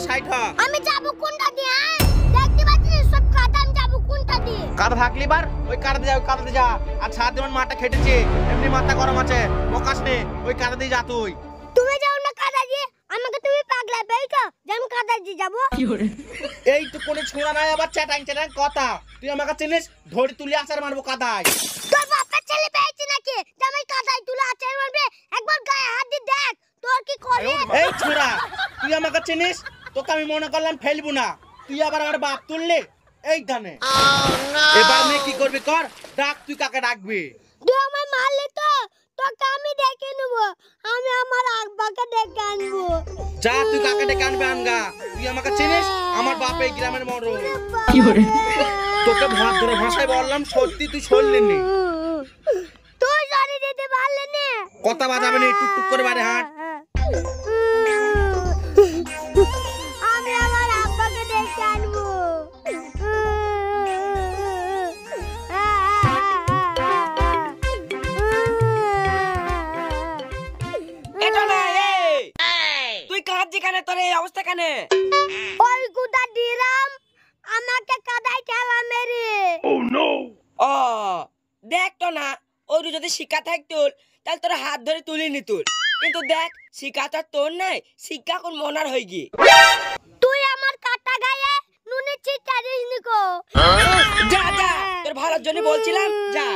60 আমি যাব কোনটা দিয়ে দেখতে পাচ্ছিস সব কাটা আমি যাব কোনটা দিয়ে কার থাকলি বার ওই কারতে যাও কারতে যা আর সাত দিন মাথা খেটেছে এমনি মাথা গরম আছে প্রকাশ নে ওই কারতে যা তুই তুমি যাও না কাটা দিয়ে আমাকে তুমি পাগলা বেইকা যেন কাটা দিয়ে যাব এই তো কোনে ছোঁড়া নাই আবার চ্যাটাং চ্যাটাং কথা তুই আমাকে চিনিস ধরে তুলি আছার মারবো কাটায় তোর বাপের ছেলে বেইছে নাকি জামাই কাটায় তুলা আছার মারবে একবার গায়ে হাত দি দেখ তোর কি করে এই ছোঁড়া তুই আমাকে চিনিস তোকে আমি মনে করলাম ফেলবো না তুই আবার আমার বাপ তুললে এই দানে এবার আমি কি করবে কর ডাক তুই কাকে ডাকবি তুই আমার মারলে তো তোকে আমি ডেকে নেব আমি আমার আব্বাকে ডেকে আনব যা তুই কাকে ডেকে আনবে আনগা তুই আমাকে চিনিস আমার বাপ এই গ্রামের মরো কি করে তোকে ভাত ধরে ভাষায় বললাম সত্যি তুই শুনলি না তুই জানি দিতে পারলি না কথা বাজাবে না টুকটুক করে বাইরে হাঁট শিকা থাকতো তাহলে তোর হাত ধরে তুলে নিত কিন্তু দেখ শিকা তো তোর নাই শিকা কোন মনার হই গিয়ে তুই আমার কাটা গায়ে নুনে চিটা দিস নিকো যা যা তোর ভালোর জন্য বলছিলাম যা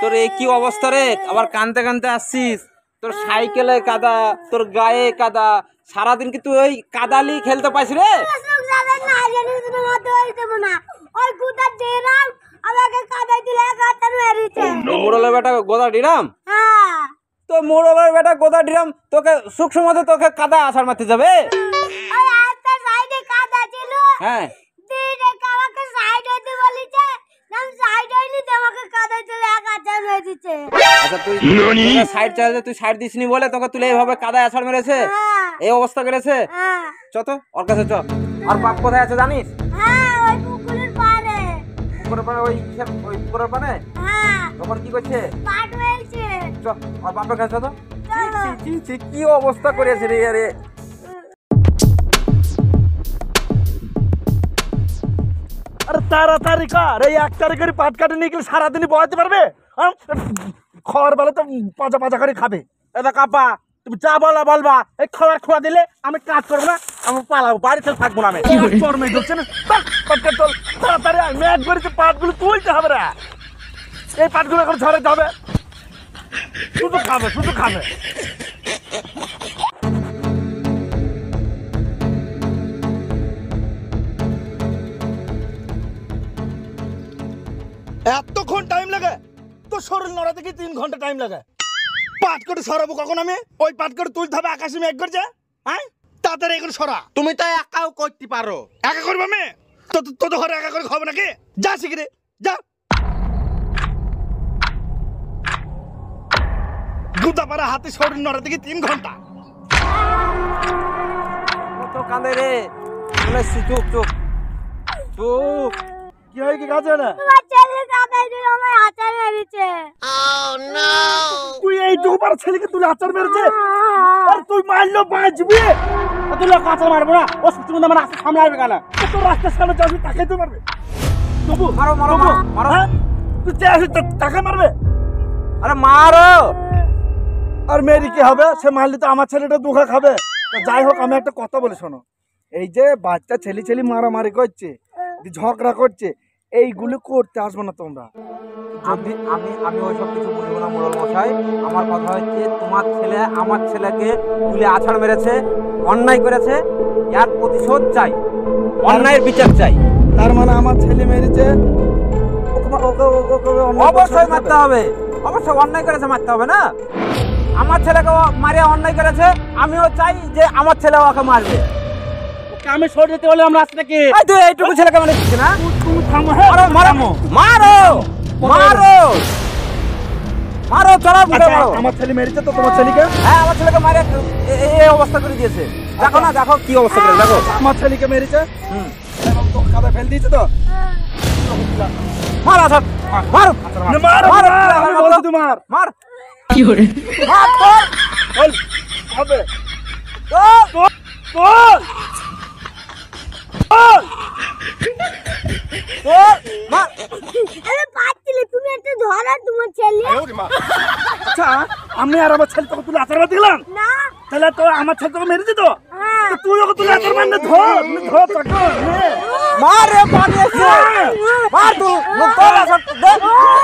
তোর এ কি অবস্থা রে আবার কানতে কানতে আসছিস তোর সাইকেলে কাদা তোর গায়ে কাদা সারাদিন কি তুই ওই কাদালি খেলতে পাইছিস রে মোড়লের বেটা গোদা ডিরাম তো মোড়লের বেটা গোদা ডিরাম তোকে সুখ সমতে তোকে কাদা আছাড় মারতে যাবে হ্যাঁ কি অবস্থা করেছে রে আরে আরে তাড়াতাড়ি কর এই এক তারিখের পাট কাটে নিয়ে গেলে সারাদিনই বয়াতে পারবে খড় বেলা তো পাঁচা পাঁচা করে খাবে এটা কাপা তুমি যা বলা বলবা এই খড় খোয়া দিলে আমি কাজ করবো না আমি পালাবো বাড়িতে থাকবো না আমি চরমে ঢুকছে না তাড়াতাড়ি ম্যাচ বেরিয়েছে পাটগুলো তুলতে হবে না এই পাটগুলো এখন ঝড়াতে হবে শুধু খাবে শুধু খাবে এতক্ষণ টাইম লাগে তোর শরীর নড়া থেকে 3 ঘন্টা টাইম লাগে পাট করে সরাবো কখন আমি ওই পাট করে তুলতে হবে আকাশে মেঘ করছে হ্যাঁ তাড়াতাড়ি এগুলো সরা তুমি তো একাও করতে পারো একা করবো আমি তো তোদের ঘরে একা করে খাবো নাকি যা শিখিরে যা গুদা পারা হাতে শরীর নড়া থেকে 3 ঘন্টা কত কাঁদে রে চুপ চুপ চুপ কি হয় কি কাজ না আর মেরি কি হবে সে মারলি তো আমার ছেলেটা দুঃখা খাবে যাই হোক আমি একটা কথা বলে শোনো এই যে বাচ্চা ছেলে ছেলে মারামারি করছে ঝগড়া করছে এইগুলো করতে আসবো না তোমরা আমি আমি আমি ওইসব কিছু বলবো না মোড়ল মশাই আমার কথা হচ্ছে তোমার ছেলে আমার ছেলেকে তুলে আছাড় মেরেছে অন্যায় করেছে এর প্রতিশোধ চাই অন্যায়ের বিচার চাই তার মানে আমার ছেলে মেরেছে অবশ্যই মারতে হবে অবশ্যই অন্যায় করেছে মারতে হবে না আমার ছেলেকে মারিয়া অন্যায় করেছে আমিও চাই যে আমার ছেলে ওকে মারবে আমি সরে যেতে বলে আমরা আসলে কি তুই এইটুকু ছেলেকে মানে দিচ্ছি না তুমি থামো আরে মারো মারো মারো মারো চড়া মুড়ে মারো আমার ছেলে মেরেছে তো তোমার ছেলেকে হ্যাঁ আমার ছেলেকে মারে এই অবস্থা করে দিয়েছে দেখো না দেখো কি অবস্থা করে দেখো আমার ছেলেকে মেরেছে হুম এখন তো কাদা ফেল দিয়েছে তো मार आसर मार मार मार मार मार क्यों रे बोल अबे बोल बोल बोल मार अरे बात चले तूने तो धोरा तुम चले अच्छा हमने यार अब चल तो तू आसर मत दिला ना चला तो हम चल तो मेरे दे दो तू लोग तू आसर मत धो तक मार रे पानी से मार तू मुक्का ला सब